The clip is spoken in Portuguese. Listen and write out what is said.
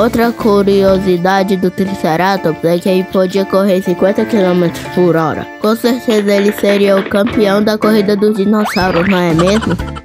Outra curiosidade do Triceratops é que ele podia correr 50 km por hora. Com certeza ele seria o campeão da corrida dos dinossauros, não é mesmo?